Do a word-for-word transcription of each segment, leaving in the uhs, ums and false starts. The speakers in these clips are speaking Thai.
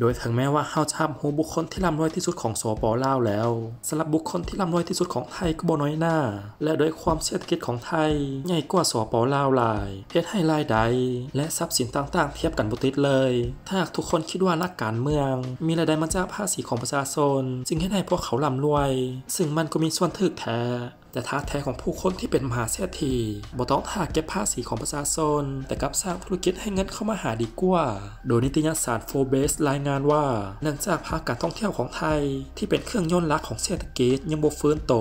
โดยถึงแม้ว่าเฮาจะฮู้บุคคลที่ร่ำรวยที่สุดของสปป.ลาวแล้วสำหรับบุคคลที่ร่ำรวยที่สุดของไทยก็บ่น้อยหน้าและโดยความเศรษฐกิจของไทยใหญ่กว่าสปป.ลาวหลายเฮ็ดให้รายได้และทรัพย์สินต่างๆเทียบกันบ่ติดเลยถ้าทุกคนคิดว่านักการเมืองมีรายได้มาจากภาษีของประชาชนจึงเฮ็ดให้พวกเขาร่ำรวยซึ่งมันก็มีส่วนถูกแท้แต่ท่าแท้ของผู้คนที่เป็นมหาเศรษฐีบ่ต้องท่าเก็บภาษีของประชาชนแต่กลับสร้างธุรกิจให้เงินเข้ามาหาดีกว่าโดยนิตยสาร โฟร์เบส รายงานว่าเนื่องจากภาคการท่องเที่ยวของไทยที่เป็นเครื่องยนต์หลักของเศรษฐกิจยังบ่ฟื้นโต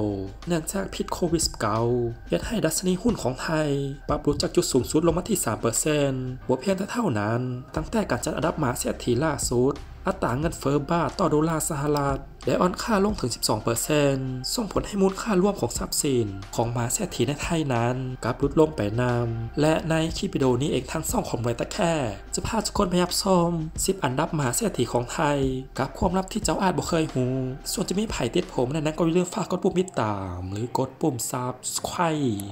เนื่องจากพิษโควิด สิบเก้า เฮ็ดให้ดัชนีหุ้นของไทยปรับลดจากจุดสูงสุดลงมาที่ สามเปอร์เซ็นต์ บ่เพียงแต่เท่านั้นตั้งแต่การจัดอันดับมหาเศรษฐีล่าสุดอัตราเงินเฟ้อบาทต่อดอลลาร์สหรัฐได้อ่อนค่าลงถึง สิบสองเปอร์เซ็นต์ ส่งผลให้มูลค่ารวมของทรัพย์สินของมหาเศรษฐีในไทยนั้นกลับลดลงไปนำและในคลิปวิดีโอนี้เองทั้งสองของไวตะแค่จะพาทุกคนไปรับชมสิบอันดับมหาเศรษฐีของไทยกับความลับที่เจ้าอาจบ่เคยหูส่วนจะมีไผ่ติดผมนั้นก็อย่าลืมฝากกดปุ่มติดตามหรือกดปุ่ม ซับสไครบ์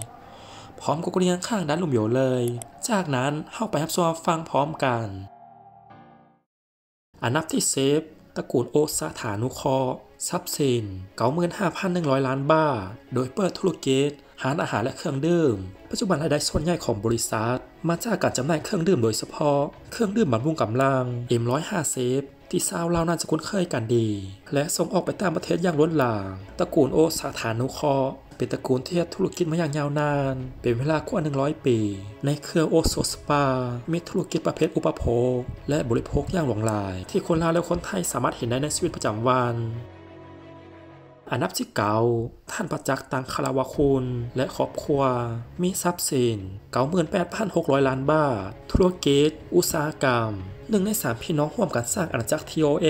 พร้อมกับกดกระดิ่งข้างด้านลุ่มโยเลยจากนั้นเข้าไปรับชมฟังพร้อมกันอันดับที่สิบตระกูลโอสถานุเคราะห์ทรัพย์สิน เก้าหมื่นห้าพันหนึ่งร้อย ล้านบาทโดยเปิดธุรกิจร้านอาหารและเครื่องดื่มปัจจุบันรายได้ส่วนใหญ่ของบริษัทมาจากการจำหน่ายเครื่องดื่มโดยเฉพาะเครื่องดื่มบำรุงกำลัง เอ็ม หนึ่งร้อยห้าสิบ ที่ชาวลาวน่าจะคุ้นเคยกันดีและส่งออกไปต่างประเทศอย่างล้นหลามตระกูลโอสถานุเคราะห์เป็นตระกูลที่ทำธุรกิจมาอย่างยาวนานเป็นเวลากว่าหนึ่งร้อยปีในเครือโอโซสปามีธุรกิจประเภทอุปโภคและบริโภคอย่างหลากหลายที่คนลาวและคนไทยสามารถเห็นได้ในชีวิตประจำวันอันดับที่เก้าท่านประจักษ์ ตังคารวคุณและครอบครัวมีทรัพย์สิน เก้าหมื่นแปดพันหกร้อย ล้านบาทธุรกิจอุตสาหกรรมหนึ่งในสามพี่น้องร่วมกันสร้างอาณาจักร ที โอ เอ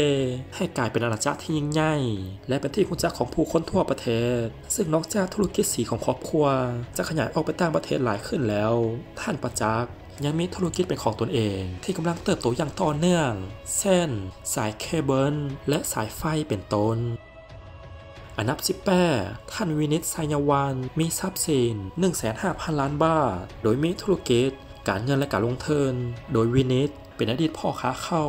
ให้กลายเป็นอาณาจักรที่ยิ่งใหญ่และเป็นที่รู้จักของผู้คนทั่วประเทศซึ่งนอกจากธุรกิจสีของครอบครัวจะขยายออกไปต่างประเทศหลายขึ้นแล้วท่านประจักษ์ยังมีธุรกิจเป็นของตนเองที่กำลังเติบโตอย่างต่อเนื่องเช่นสายเคเบิลและสายไฟเป็นต้นอันดับที่แปดท่านวินิต ไชยวันมีทรัพย์สิน หนึ่งแสนห้าพัน ล้านบาทโดยมีธุรกิจการเงินและการลงทุนโดยวินิตเป็นอดีตพ่อค้าเข้า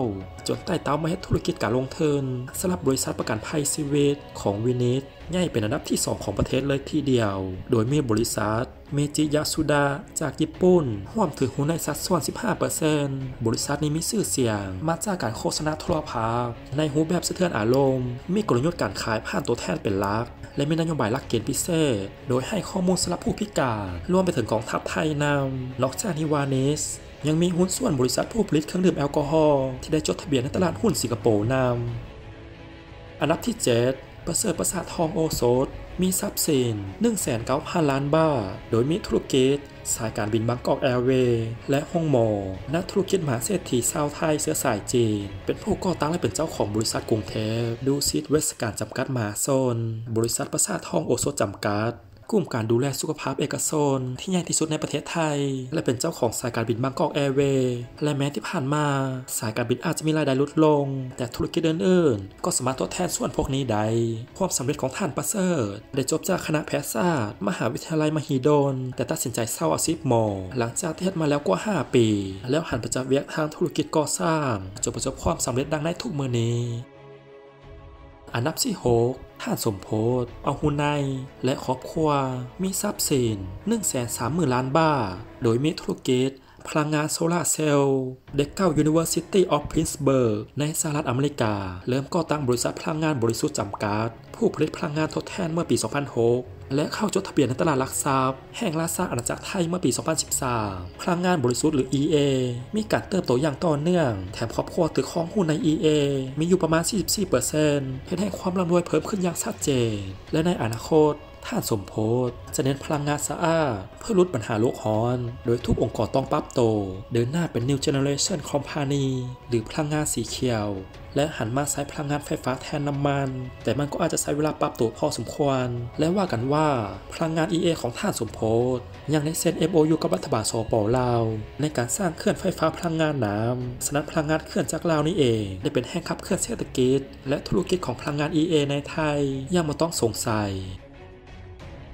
จนไต่เต้ามาเฮ็ดธุรกิจการลงทุนสำหรับบริษัทประกันภัยชีวิตของวินิตใหญ่เป็นอันดับที่สองของประเทศเลยทีเดียวโดยมีบริษัทเมจิยาสุดะจากญี่ปุ่นร่วมถือหุ้นในสัดส่วน สิบห้าเปอร์เซ็นต์ บริษัทนี้มีชื่อเสียงมาจากการโฆษณาโทรภาพในรูปแบบสะเทือนอารมณ์มีกลยุทธ์การขายผ่านตัวแทนเป็นหลักและมีนโยบายหลักเกณฑ์พิเศษโดยให้ข้อมูลสำหรับผู้พิการรวมไปถึงกองทัพไทยนำนอกจากนิวานิสยังมีหุ้นส่วนบริษัทผู้ผลิตเครื่องดื่มแอลกอฮอล์ที่ได้จดทะเบียนในตลาดหุ้นสิงคโปร์นำอันดับที่เจ็ดประเสริฐประสาททองโอสถมีทรัพย์สิน หนึ่งแสนเก้าพัน ล้านบาทโดยมีธุรกิจสายการบินบางกอกแอร์เวย์และฮ่องโมนักธุรกิจมหาเศรษฐีชาวไทยเชื้อสายจีนเป็นผู้ก่อตั้งและเป็นเจ้าของบริษัทกรุงเทพดูซิตเวสการจำกัดมหาชนบริษัทประสาททองโอสถจำกัดกลุ่มการดูแลสุขภาพเอกชนที่ใหญ่ที่สุดในประเทศไทยและเป็นเจ้าของสายการบินบางกอกแอร์เวย์และแม้ที่ผ่านมาสายการบินอาจจะมีรายได้ลดลงแต่ธุรกิจอื่นๆก็สามารถทดแทนส่วนพวกนี้ได้ความสำเร็จของท่านประเสริฐได้จบจากคณะแพทยศาสตร์มหาวิทยาลัยมหิดลแต่ตัดสินใจเศร้าอาชีพหมอหลังจากที่เฮ็ดมาแล้วกว่าห้าปีแล้วหันไปจับเวียกทางธุรกิจก่อสร้างจนประสบความสำเร็จดังในทุกมื้อนี้อันดับที่หกท่านสมโพธิ์เอาหุนัยและครอบครัวมีทรัพย์สิน หนึ่งแสนสามหมื่น ล้านบาทโดยมีธุรกิจพลังงานโซลาร์เซลล์เด็กเก่า University of Pittsburgh ในสหรัฐอเมริกาเริ่มก่อตั้งบริษัทพลังงานบริสุทธิ์จำกัดผู้ผลิตพลังงานทดแทนเมื่อปี สองพันหกและเข้าจดทะเบียนในตลาดหลักทรัพย์แห่งราชอาณาจักรไทยเมื่อปี สองพันสิบสาม พลังงานบริสุทธิ์หรือ อี เอ มีการเติบโตอย่างต่อเนื่องแถมครอบครัวถือครองหุ้นใน อี เอ มีอยู่ประมาณ สี่สิบสี่เปอร์เซ็นต์ เพื่อให้ความร่ำรวยเพิ่มขึ้นอย่างชัดเจนและในอนาคตท่านสมโพธิ์จะเน้นพลังงานสะอาดเพื่อลดปัญหาโลกร้อนโดยทุกองค์กรต้องปรับตัวเดินหน้าเป็น New Generation Company หรือพลังงานสีเขียวและหันมาใช้พลังงานไฟฟ้าแทนน้ำมันแต่มันก็อาจจะใช้เวลาปรับตัวพอสมควรและว่ากันว่าพลังงาน อี เอ ของท่านสมโพธิ์ยังได้เซ็น เอ็ม โอ ยู กับรัฐบาลสปป.ลาวในการสร้างเขื่อนไฟฟ้าพลังงานน้ำสนับพลังงานเขื่อนจากลาวนี่เองได้เป็นแห่งขับเคลื่อนเศรษฐกิจและธุรกิจของพลังงาน อี เอ ในไทยยังไม่ต้องสงสัย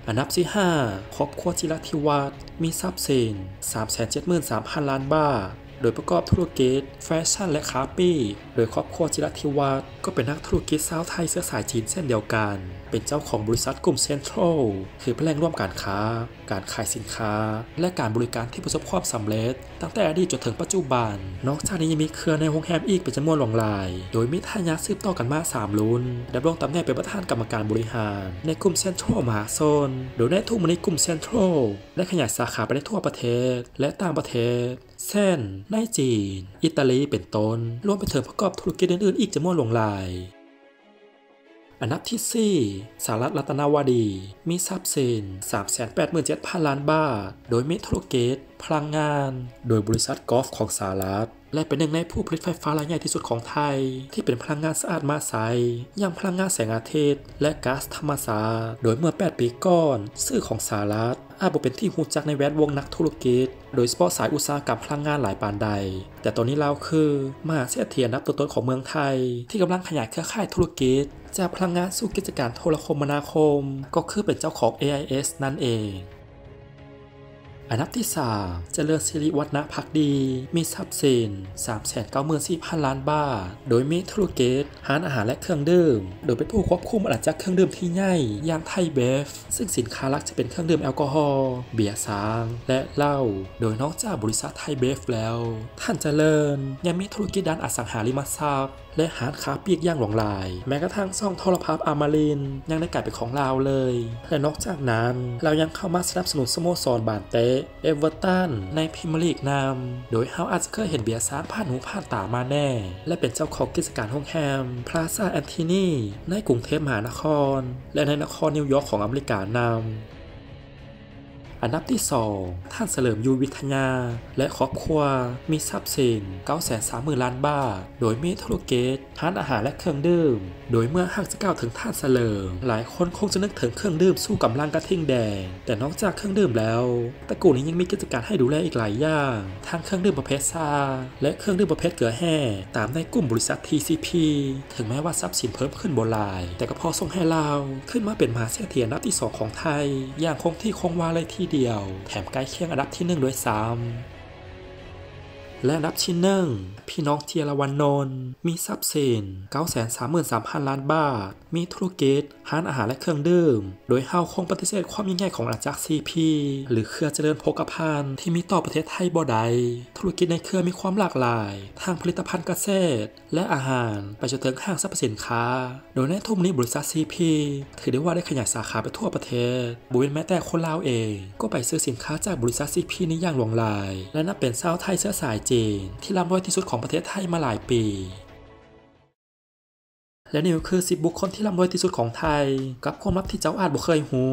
อันดับที่ห้าครอบครัวจิรธิวัฒน์มีทรัพย์สิน สามแสนเจ็ดหมื่นสามพัน ล้านบาท โดยประกอบธุรกิจแฟชั่นและคาเฟ่โดยครอบครัวจิรัตน์ธิวัฒน์ก็เป็นนักธุรกิจสาวไทยเสื้อสายจีนเช่นเดียวกันเป็นเจ้าของบริษัทกลุ่มเซ็นทรัลคือแผนร่วมการค้าการขายสินค้าและการบริการที่ประสบความสำเร็จตั้งแต่อดีตจนถึงปัจจุบันนอกจากนี้ยังมีเครือในโรงแรมอีกเป็นจำนวนหลากหลายโดยมีทายาทสืบต่อกันมาสามรุ่นดำรงตำแหน่งเป็นประธานกรรมการบริหารในกลุ่มเซ็นทรัลมหาชนโดยได้ทุ่มในกลุ่มเซ็นทรัลได้ขยายสาขาไปในทั่วประเทศและต่างประเทศเช่นในจีนอิตาลีเป็นต้นรวมไปถึงประกอบธุรกิจอื่นๆอีกจำนวนหลากหลายอันดับที่สี่สหรัฐรัตนวดีมีทรัพย์สิน สามแสนแปดหมื่นเจ็ดพัน ล้านบาทโดยมีธุรกิจพลังงานโดยบริษัทกอล์ฟของสหรัฐและเป็นหนึ่งในผู้ผลิตไฟฟ้ารายใหญ่ที่สุดของไทยที่เป็นพลังงานสะอาดมาใช้อย่างพลังงานแสงอาทิตย์และก๊าซธรรมชาติโดยเมื่อแปดปีก่อนชื่อของสหรัฐอาจเป็นที่หูจักในแวดวงนักธุรกิจโดยเฉพาะสายอุตสาหกรรมพลังงานหลายปานใดแต่ตอนนี้เราคือมหาเศรษฐีอันดับต้นๆของเมืองไทยที่กำลังขยายเครือข่ายธุรกิจจากพลังงานสู่กิจการโทรคมนาคมก็คือเป็นเจ้าของ เอ ไอ เอส นั่นเองอันดับที่สามเจริญศิริวัฒนภักดีมีทรัพย์สิน สามแสนเก้าหมื่นสี่พัน ล้านบาทโดยมีธุรกิจร้านอาหารและเครื่องดื่มโดยเป็นผู้ควบคุมอาณาจักรเครื่องดื่มที่ใหญ่อย่างไทยเบฟซึ่งสินค้าหลักจะเป็นเครื่องดื่มแอลกอฮอล์เบียร์ซางและเหล้าโดยนอกจากบริษัทไทยเบฟแล้วท่านเจริญยังมีธุรกิจด้านอสังหาริมทรัพย์และร้านค้าปลีกย่างหลากหลายแม้กระทั่งซ่องโทรภาพอมรินทร์ยังได้กลายเป็นของเราเลยและนอกจากนั้นเรายังเข้ามาสนับสนุนสโมสรบาร์เต้เอเวอร์ตันในพรีเมียร์ลีกนำโดยเฮาอาจจะเคยเห็นเบียร์ซานผ่านหูผ่านตามาแน่และเป็นเจ้าของกิจการโรงแรมพลาซ่าแอนทินีในกรุงเทพมหานครและในนครนิวยอร์กของอเมริกานำอันดับที่สองท่านเฉลิมยูวิทยาและครอบครัวมีทรัพย์สิน เก้าแสนสามหมื่น ล้านบาทโดยมีธุรกิจร้านอาหารและเครื่องดื่มโดยเมื่อหากจะกล่าวถึงท่านเฉลิมหลายคนคงจะนึกถึงเครื่องดื่มสู้กับลังกระทิ่งแดงแต่นอกจากเครื่องดื่มแล้วตระกูลนี้ยังมีกิจการให้ดูแลอีกหลายอย่างทั้งเครื่องดื่มประเภทชาและเครื่องดื่มประเภทเกลือแห่ตามในกลุ่มบริษัท ที ซี พี ถึงแม้ว่าทรัพย์สินเพิ่มขึ้นบนหลายแต่ก็พอส่งให้เราขึ้นมาเป็นมหาเศรษฐีอันดับที่สองของไทยอย่างคงที่คงวาเลยทีเดียวแถมใกล้เคียงอันดับที่หนึ่งด้วยซ้ำและอันดับที่หนึ่งพี่น้องเจียรวรรณนนท์มีทรัพย์สิน เก้าแสนสามหมื่นสามพัน ล้านบาทมีธุรกิจร้านอาหารและเครื่องดื่มโดยเฮาคงปฏิเสธความยิ่งใหญ่ของอาณาจักร ซี พี หรือเครือเจริญโภคภัณฑ์ที่มีต่อประเทศไทยบ่ได้ธุรกิจในเครือมีความหลากหลายทางผลิตภัณฑ์เกษตรและอาหารไปจนถึงห้างสรรพสินค้าโดยในทุกนี้บริษัท ซี พี ถือได้ว่าได้ขยายสาขาไปทั่วประเทศบุญแม้แต่คนลาวเองก็ไปซื้อสินค้าจากบริษัท ซี พี นี้อย่างหลากหลายและนับเป็นสาวไทยเชื้อสายที่ร่ำรวยที่สุดของประเทศไทยมาหลายปีและนี่คือสิบบุคคลที่ร่ำรวยที่สุดของไทยกับความลับที่เจ้าอาจบ่เคยหู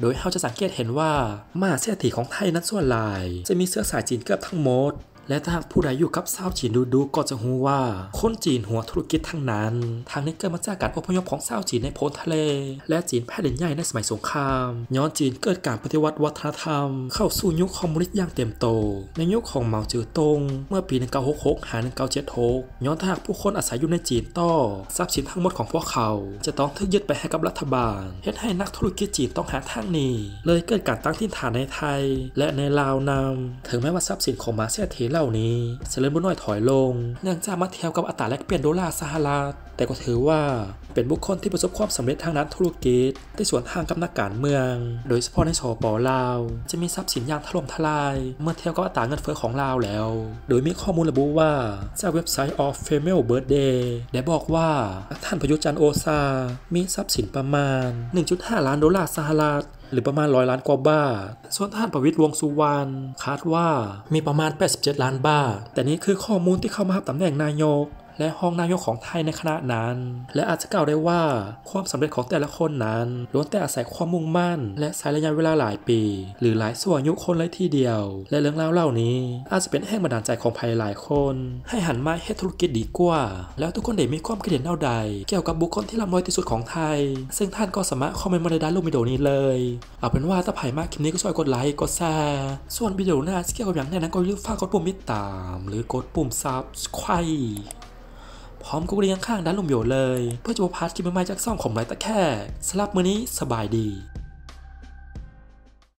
โดยเราจะสังเกตเห็นว่ามหาเศรษฐีของไทยนั้นส่วนหลายจะมีเสื้อสายจีนเกือบทั้งหมดและถ้าหากผู้ใดอยู่กับสาวจีนดูดูก็จะหูว่าคนจีนหัวธุรกิจทั้งนั้นทางนี้เกิดมาจากการอพยพของสาวจีนในโพนทะเลและจีนแผ่นดินใหญ่ในสมัยสงครามย้อนจีนเกิดการปฏิวัติวัฒนธรรมเข้าสู่ยุคคอมมิวนิสต์อย่างเต็มโตในยุคของเหมาเจ๋อตั๋งเมื่อปีหนึ่งเก้าหกหกหาหนึ่งเก้าเจ็ดหกย้อนหากผู้คนอาศัยอยู่ในจีนต่อทรัพย์สินทั้งหมดของพวกเขาจะต้องถูกยึดไปให้กับรัฐบาลเฮ็ดให้นักธุรกิจจีนต้องหาทางหนีเลยเกิดการตั้งถิ่นฐานในไทยและในลาวนำถึงแม้ว่าทรัพย์สินของมหาเศรษฐีเหล่านี้เสริมบุญน้อยถอยลงเนื่องจากมาเทียบกับอัตราแลกเปลี่ยนดอลลาร์สหรัฐแต่ก็ถือว่าเป็นบุคคลที่ประสบความสำเร็จทางด้านธุรกิจที่สวนทางกับนักการเมืองโดยเฉพาะในสปป.ลาวจะมีทรัพย์สินอย่างถล่มทลายเมื่อเทียบกับอัตราเงินเฟ้อของลาวแล้วโดยมีข้อมูลระบุว่าจากเว็บไซต์ of female birthday ได้บอกว่าท่านประยุทธ์จันทร์โอชามีทรัพย์สินประมาณ หนึ่งจุดห้า ล้านดอลลาร์สหรัฐหรือประมาณร้อยล้านกว่าบาทส่วนท่านประวิตรวงสุวรรณคาดว่ามีประมาณแปดสิบเจ็ดล้านบาทแต่นี้คือข้อมูลที่เข้ามารับตำแหน่งนายกและห้องนายกของไทยในขณะนั้นและอาจจะกล่าวได้ว่าความสำเร็จของแต่ละคนนั้นล้วนแต่อาศัยความมุ่งมั่นและใช้ระยะเวลาหลายปีหรือหลายส่วนอายุคนเลยทีเดียวและเรื่องเล่าเหล่านี้อาจจะเป็นแรงบันดาลใจของใครหลายคนให้หันมาเฮ็ดธุรกิจดีกว่าแล้วทุกคนได้มีความคิดเห็นแนวใดเกี่ยวกับบุคคลที่ร่ำรวยที่สุดของไทยซึ่งท่านก็สามารถคอมเมนต์มาในด้านรูปวิดีโอนี้เลยเอาเป็นว่าถ้าใครมากคลิปนี้ก็ช่วยกดไลค์กดแชร์ส่วนวิดีโอหน้าเกี่ยวกับอย่างแน่นั้นก็อย่าลืมฝากกดปุ่มติดตามหรือกดปุ่ม ซับสไครบ์พร้อมกับเรียงข้างด้านลมโยเลยเพื่อจะพาพาร์ทคลิปใหม่ๆจากซ่องของไรตะแค่สำหรับมื้อนี้สบายดี